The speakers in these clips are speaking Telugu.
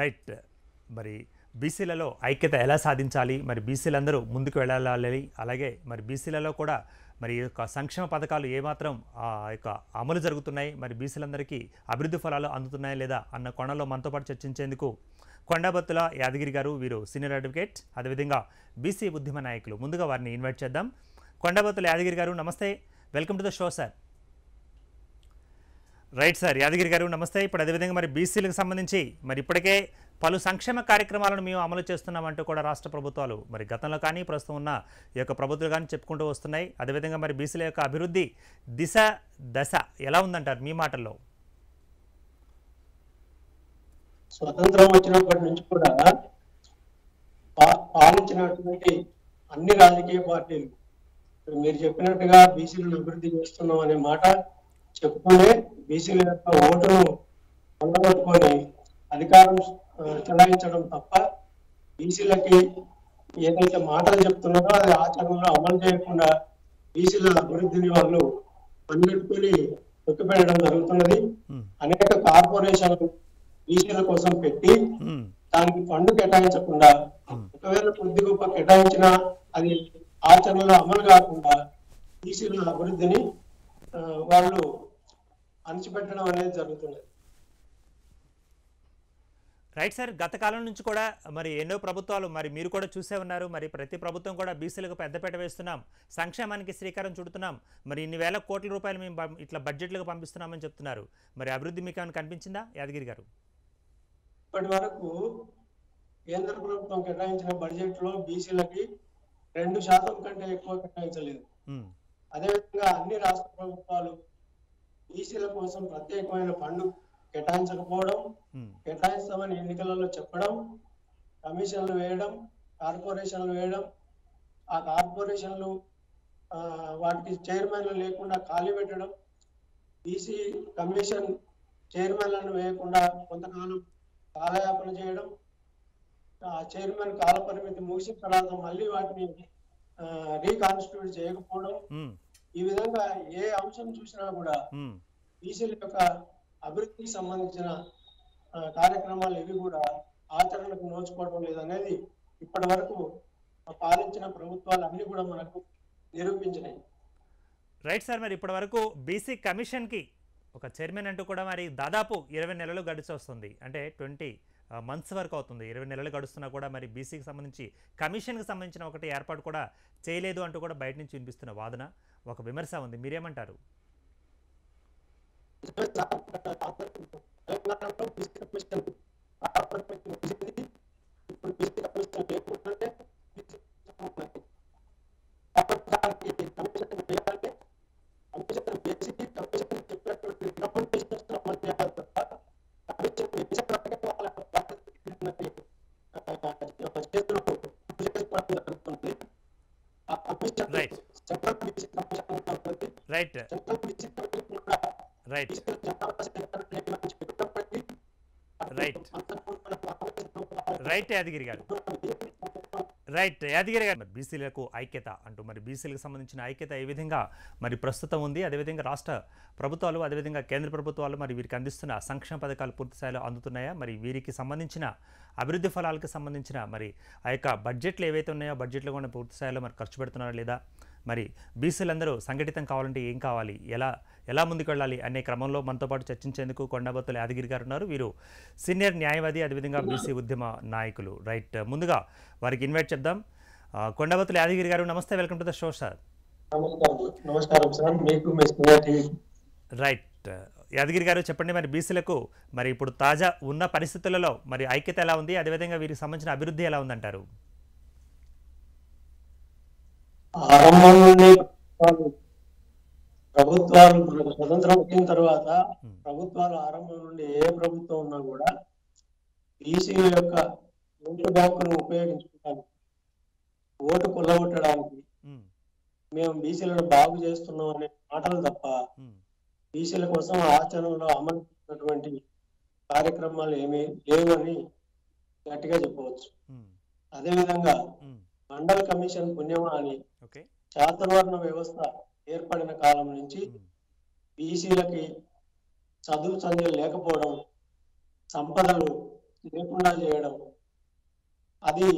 రైట్ మరి బీసీలలో ఐక్యత ఎలా సాధించాలి మరి బీసీలందరూ ముందుకు వెళ్ళాలి అలాగే మరి బీసీలలో కూడా మరి యొక్క సంక్షేమ పథకాలు ఏ మాత్రం యొక్క అమలు జరుగుతున్నాయి మరి బీసీలందరికీ అభివృద్ధి ఫలాలు అందుతున్నాయా లేదా అన్న కోణంలో మనతో పాటు చర్చించేందుకు కొండబత్తుల యాదగిరి గారు వీరు సీనియర్ అడ్వకేట్ అదేవిధంగా బీసీ ఉద్యమ నాయకులు ముందుగా వారిని ఇన్వైట్ చేద్దాం కొండబత్తుల యాదగిరి గారు నమస్తే welcome to the show sir right sir Yadagiri గారు నమస్తే ఇప్పుడు అదేవిధంగా మరి బీసీలకు సంబంధించి మరి ఇప్పటికే పలు సంక్షేమ కార్యక్రమాలను మేము అమలు చేస్తున్నామంటూ కూడా రాష్ట్ర ప్రభుత్వాలు మరి గతంలో కానీ ప్రస్తుతం ఉన్న ఈ యొక్క ప్రభుత్వాలు కానీ చెప్పుకుంటూ వస్తున్నాయి అదేవిధంగా మరి బీసీల యొక్క అభివృద్ధి దిశ దశ ఎలా ఉందంటారు మీ మాటల్లో స్వతంత్రం వచ్చినప్పటి నుంచి కూడా పాలించినటువంటి అన్ని రాజకీయ పార్టీలు మీరు చెప్పినట్టుగా బీసీలను అభివృద్ధి చేస్తున్నాం అనే మాట చెప్పుకునే బీసీల యొక్క ఓటును పొందగొట్టుకొని అధికారం చెలాయించడం తప్ప బీసీలకి ఏదైతే మాటలు చెప్తున్నారో అది ఆచరణలో అమలు చేయకుండా బీసీల అభివృద్ధిని వాళ్ళు పనిగట్టుకుని తొక్కిపెట్టడం జరుగుతున్నది. అనేక కార్పొరేషన్లు బీసీల కోసం పెట్టి దానికి ఫండ్ కేటాయించకుండా ఒకవేళ కొద్ది గొప్ప కేటాయించినా అది ఆచరణలో అమలు కాకుండా బీసీల అభివృద్ధిని వాళ్ళు అణచిపెట్టడం అనేది జరుగుతున్నది. రైట్ సార్ గత కాలం నుంచి కూడా మరి ఎన్నో ప్రభుత్వాలు మరి మీరు కూడా చూసే ఉన్నారు మరి ప్రతి ప్రభుత్వం కూడా బీసీలకు పెద్దపేట వేస్తున్నాం సంక్షేమానికి శ్రీకారం చుడుతున్నాం మరి ఇన్ని వేల కోట్ల రూపాయలు మేము ఇట్లా బడ్జెట్లకు పంపిస్తున్నామని చెప్తున్నారు మరి అభివృద్ధి మీకు ఏమైనా కనిపించిందా యాదగిరి గారు? ఇప్పటి వరకు కేంద్ర ప్రభుత్వం కేటాయించిన బడ్జెట్ లో బీసీలకి 2% కంటే ఎక్కువ కేటాయించలేదు. అదేవిధంగా అన్ని రాష్ట్ర ప్రభుత్వాలు బీసీల కోసం ప్రత్యేకమైన ఫండ్ కేటాయించకపోవడం కేటాయిస్తామని ఎన్నికలలో చెప్పడం కమిషన్లు వేయడం కార్పొరేషన్లు వేయడం ఆ కార్పొరేషన్లు వాటికి చైర్మన్లు లేకుండా ఖాళీ పెట్టడం బీసీ కమిషన్ చైర్మన్లను వేయకుండా కొంతకాలం కాలయాపన చేయడం ఆ చైర్మన్ కాల పరిమితి ముగిసిన తర్వాత మళ్ళీ వాటిని రీకాన్స్టిట్యూట్ చేయకపోవడం ఈ విధంగా ఏ అంశం చూసినా కూడా బీసీల యొక్క అభివృద్ధికి సంబంధించిన కార్యక్రమాలు ఇవి కూడా ఆచరణకు నోచుకోవడం లేదనేది ఇప్పటి వరకు పాలించిన ప్రభుత్వాలు అన్ని కూడా మనకు నిరూపించినాయి. రైట్ సార్ మరి ఇప్పటి వరకు బీసీ కమిషన్కి ఒక చైర్మన్ అంటూ కూడా మరి దాదాపు 20 నెలలు గడిచి వస్తుంది అంటే 20 మంత్స్ వరకు అవుతుంది 20 నెలలు గడుస్తున్నా కూడా మరి బీసీకి సంబంధించి కమిషన్కి సంబంధించిన ఒకటి ఏర్పాటు కూడా చేయలేదు అంటూ కూడా బయట నుంచి వినిపిస్తున్న వాదన ఒక విమర్శ ఉంది మీరేమంటారు? Right right right right Yadagiri గారు రైట్ యాదగిరి గారు మరి బీసీలకు ఐక్యత అంటూ మరి బీసీలకు సంబంధించిన ఐక్యత ఏ విధంగా మరి ప్రస్తుతం ఉంది అదేవిధంగా రాష్ట్ర ప్రభుత్వాలు అదేవిధంగా కేంద్ర ప్రభుత్వాలు మరి వీరికి అందిస్తున్న సంక్షేమ పథకాలు పూర్తిస్థాయిలో అందుతున్నాయా మరి వీరికి సంబంధించిన అభివృద్ధి ఫలాలకు సంబంధించిన మరి ఆ యొక్క బడ్జెట్లు ఏవైతే ఉన్నాయో బడ్జెట్లో కూడా పూర్తిస్థాయిలో మరి ఖర్చు పెడుతున్నారా లేదా మరి బీసీలందరూ సంఘటితం కావాలంటే ఏం కావాలి ఎలా ఎలా ముందుకు వెళ్ళాలి అనే క్రమంలో మనతో పాటు చర్చించేందుకు కొండబత్తుల యాదగిరి గారు ఉన్నారు వీరు సీనియర్ న్యాయవాది అదేవిధంగా బీసీ ఉద్యమ నాయకులు. రైట్ ముందుగా వారికి ఇన్వైట్ చేద్దాం. కొండబత్తుల యాదగిరి గారు నమస్తే welcome to the show sir. Right Yadagiri గారు చెప్పండి మరి బీసీలకు మరి ఇప్పుడు తాజా ఉన్న పరిస్థితులలో మరి ఐక్యత ఎలా ఉంది అదేవిధంగా వీరికి సంబంధించిన అభివృద్ధి ఎలా ఉందంటారు? ఆరంభంలోనే ప్రభుత్వాలు స్వతంత్రం వచ్చిన తర్వాత ప్రభుత్వాలు ఆరంభం నుండి ఏ ప్రభుత్వం ఉన్నా కూడా బీసీల యొక్క ఓటు బ్యాంకును ఉపయోగించుకుంటాను ఓటు కొల్లగొట్టడానికి మేము బీసీలను బాగు చేస్తున్నాం అనే మాటలు తప్ప బీసీల కోసం ఆచరణలో అమలు చేసినటువంటి కార్యక్రమాలు ఏమీ లేవు అని గట్టిగా చెప్పవచ్చు. అదేవిధంగా మండల కమిషన్ పుణ్యమా అని శాతవర్ణ వ్యవస్థ ఏర్పడిన కాలం నుంచి బీసీలకి చదువు సంధ్యలు లేకపోవడం సంపదలు లేకుండా చేయడం అది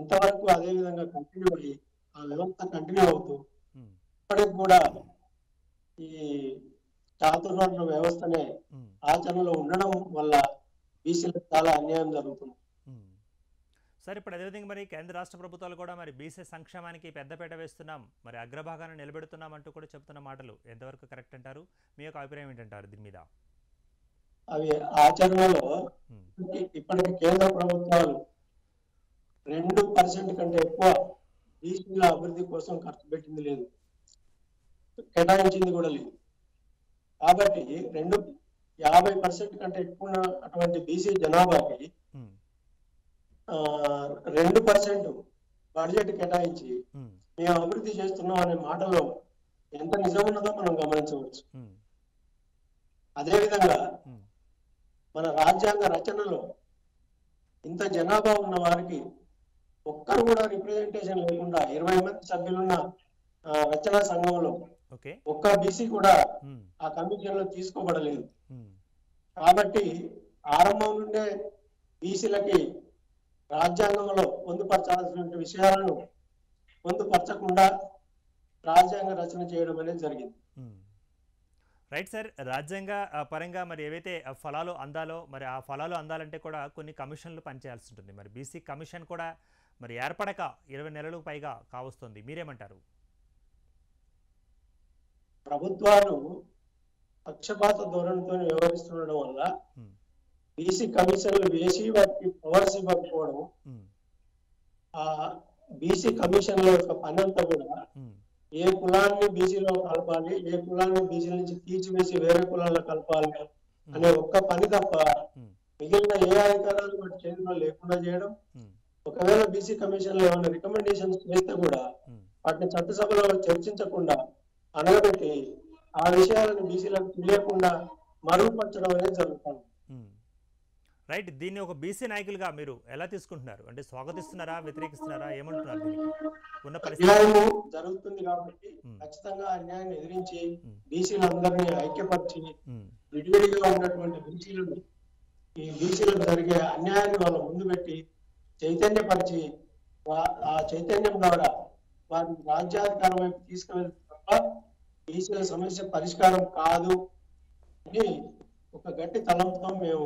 ఇంతవరకు అదే విధంగా కంటిన్యూ అయ్యి ఆ వ్యవస్థ కంటిన్యూ అవుతూ ఇప్పటికి కూడా ఈ చాతుర్వర్ణ వ్యవస్థనే ఆచరణలో ఉండడం వల్ల బీసీలకు చాలా అన్యాయం జరుగుతుంది. సార్ ఇప్పుడు అదేవిధంగా మరి కేంద్ర రాష్ట్ర ప్రభుత్వాలు కూడా మరి బీసీ సంక్షేమానికి పెద్దపేట వేస్తున్నాం, మరి అగ్రభాగాన్ని నిలబెడుతున్నాం అంటూ కూడా చెప్తున్న మాటలు ఎంతవరకు కరెక్ట్ అంటారు? మీ యొక్క అభిప్రాయం ఏంటంటారు దీని మీద? అవి ఆచరణలో ఇప్పటికీ కేంద్ర ప్రభుత్వాలు 2% కంటే ఎక్కువ బీసీల అభివృద్ధి కోసం ఖర్చు పెట్టింది లేదు, కేటాయించింది కూడా లేదు. కాబట్టి 50% కంటే ఎక్కువ అటువంటి బీసీ జనాభాకి 2% బడ్జెట్ కేటాయించి మేము అభివృద్ధి చేస్తున్నాం అనే మాటలో ఎంత నిజం ఉన్నదో మనం గమనించవచ్చు. అదేవిధంగా మన రాజ్యాంగ రచనలో ఇంత జనాభా ఉన్న వారికి ఒక్కరు కూడా రిప్రజెంటేషన్ లేకుండా 20 మంది సభ్యులున్న రచనా సంఘంలో ఒక్క బీసీ కూడా ఆ కమిషన్ లో తీసుకోబడలేదు. కాబట్టి ఆరంభం నుండే బీసీలకి రాజ్యాంగంలో పొందుపరచాల్సిన విషయాలను పొందుపరచకుండా రాజ్యాంగ రచన చేయడం అనేది జరిగింది. రైట్ సార్, రాజ్యాంగ పరంగా మరి ఏవైతే ఫలాలు అందాలో మరి ఆ ఫలాలు అందాలంటే కూడా కొన్ని కమిషన్లు పనిచేయాల్సి ఉంటుంది. మరి బీసీ కమిషన్ కూడా మరి ఏర్పడక 20 నెలలు పైగా కావస్తుంది, మీరేమంటారు? ప్రభుత్వాలు పక్షపాత ధోరణితో వ్యవహరిస్తుండడం వల్ల బీసీ కమిషన్లు వేసి వాటికి పవర్స్ ఇవ్వకపోవడం, ఆ బీసీ కమిషన్ల యొక్క పనంతా కూడా ఏ కులాన్ని బీసీలో కలపాలి, ఏ కులాన్ని బీసీ నుంచి తీర్చివేసి వేరే కులాల్లో కలపాలి అనే ఒక్క పని తప్ప మిగిలిన ఏ అధికారాలు వాటి చేతిలో లేకుండా చేయడం. ఒకవేళ బీసీ కమిషన్లు ఏమైనా రికమెండేషన్స్ చేస్తే కూడా వాటిని చట్టసభలో చర్చించకుండా అనగబెట్టి ఆ విషయాలను బీసీలకు తెలియకుండా మరుగుపరచడం అనేది జరుగుతుంది. రైట్, దీన్ని ఒక బీసీ నాయకులుగా మీరు ఎలా తీసుకుంటున్నారు? అంటే స్వాగతిస్తున్నారా, వ్యతిరేకిస్తున్నారా, ఏమంటున్నారు? జరుగుతుంది కాబట్టి ఖచ్చితంగా అన్యాయాన్ని ఎదిరించి బీసీలందరినీ ఐక్యపరిచి విడివిడిగా ఉన్నటువంటి బీసీలను ఈ బీసీలకు జరిగే అన్యాయాన్ని వాళ్ళ ముందు పెట్టి చైతన్యపరిచి ఆ చైతన్యం ద్వారా వారిని రాజ్యాధికారం వైపు తీసుకువెళ్తే తప్ప బీసీల సమస్య పరిష్కారం కాదు అని ఒక గట్టి తలంపుతో మేము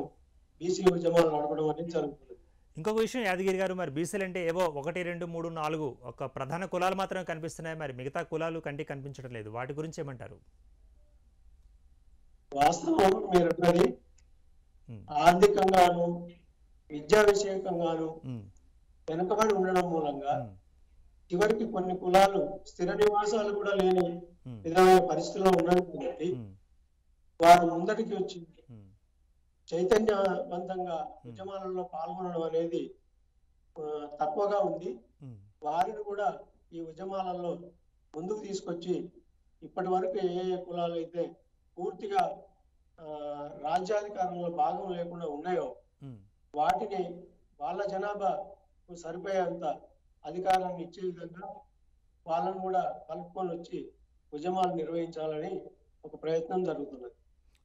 బీసీ ఉద్యమాలు నడపడం అనేది జరుగుతుంది. ఇంకొక విషయం యాదగిరి గారు, మరి బీసీలు అంటే ఏవో 1 2 3 4 ఒక ప్రధాన కులాలు మాత్రమే కనిపిస్తున్నాయి, మరి మిగతా కులాలు కంటికి కనిపించడం లేదు, వాటి గురించి ఏమంటారు? వాస్తవం మీరు అన్నది ఆర్థికంగాను విద్యా విషయకంగాను వెనుకబడి ఉండడం మూలంగా చివరికి కొన్ని కులాలు స్థిర నివాసాలు కూడా లేని విధమైన పరిస్థితుల్లో ఉన్నాయి కాబట్టి వారు ముందటికి వచ్చి చైతన్యవంతంగా ఉద్యమాలలో పాల్గొనడం అనేది తక్కువగా ఉంది. వారిని కూడా ఈ ఉద్యమాలలో ముందుకు తీసుకొచ్చి ఇప్పటి వరకు ఏ కులాలు అయితే పూర్తిగా రాజ్యాధికారంలో భాగం లేకుండా ఉన్నాయో వాటిని వాళ్ళ జనాభాకు సరిపోయేంత అధికారాన్ని ఇచ్చే విధంగా వాళ్ళను కూడా కలుపుకొని వచ్చి ఉద్యమాలు నిర్వహించాలని ఒక ప్రయత్నం జరుగుతున్నది.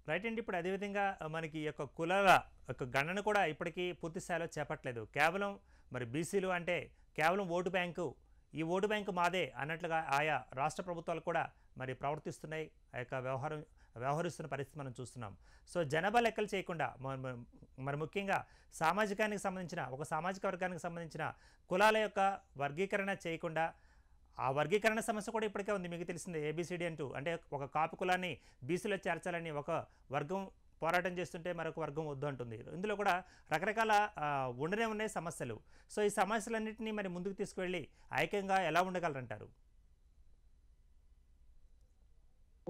రైట్ అండి, ఇప్పుడు అదేవిధంగా మనకి యొక్క కులాల యొక్క గణన కూడా ఇప్పటికీ పూర్తి స్థాయిలో చేపట్టలేదు. కేవలం మరి బీసీలు అంటే కేవలం ఓటు బ్యాంకు, ఈ ఓటు బ్యాంకు మాదే అన్నట్లుగా ఆయా రాష్ట్ర ప్రభుత్వాలు కూడా మరి ప్రవర్తిస్తున్నాయి, ఆ యొక్క వ్యవహరిస్తున్న పరిస్థితి మనం చూస్తున్నాం. సో జనాభా లెక్కలు చేయకుండా మరి ముఖ్యంగా సామాజికానికి సంబంధించిన ఒక సామాజిక వర్గానికి సంబంధించిన కులాల యొక్క వర్గీకరణ చేయకుండా ఆ వర్గీకరణ సమస్య కూడా ఇప్పటికే ఉంది, మీకు తెలిసింది ఏబిసిడి అంటూ, అంటే ఒక కాపు కులాన్ని బీసీలో చేర్చాలని ఒక వర్గం పోరాటం చేస్తుంటే మరొక వర్గం వద్దు అంటుంది. ఇందులో కూడా రకరకాల ఉండనే ఉన్నాయి సమస్యలు. సో ఈ సమస్యలన్నింటినీ మరి ముందుకు తీసుకువెళ్ళి ఐక్యంగా ఎలా ఉండగలరంటారు?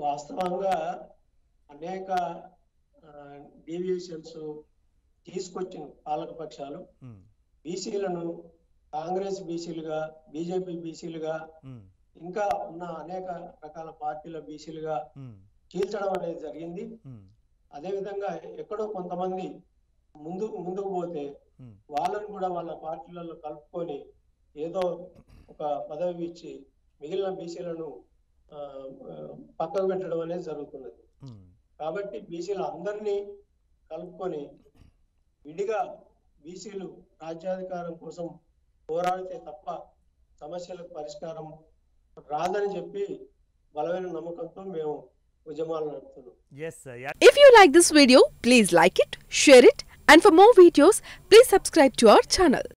వాస్తవంగా అనేక డీవియేషన్స్ తీసుకొచ్చిన పాలకపక్షాలు బీసీలను కాంగ్రెస్ బీసీలుగా, బీజేపీ బీసీలుగా, ఇంకా ఉన్న అనేక రకాల పార్టీల బీసీలుగా చీల్చడం అనేది జరిగింది. అదేవిధంగా ఎక్కడో కొంతమంది ముందుకు పోతే వాళ్ళని కూడా వాళ్ళ పార్టీలలో కలుపుకొని ఏదో ఒక పదవి ఇచ్చి మిగిలిన బీసీలను పక్కకు పెట్టడం అనేది జరుగుతున్నది. కాబట్టి బీసీలు అందరినీ కలుపుకొని విడిగా బీసీలు రాజ్యాధికారం కోసం పోరాడితే తప్ప సమస్యలకు పరిష్కారం రాదని చెప్పి బలమైన నమ్మకంతో మేము ఉద్యమాలు నడుపుతున్నాం. yes sir. If you like this video please like it, share it and for more videos please subscribe to our channel.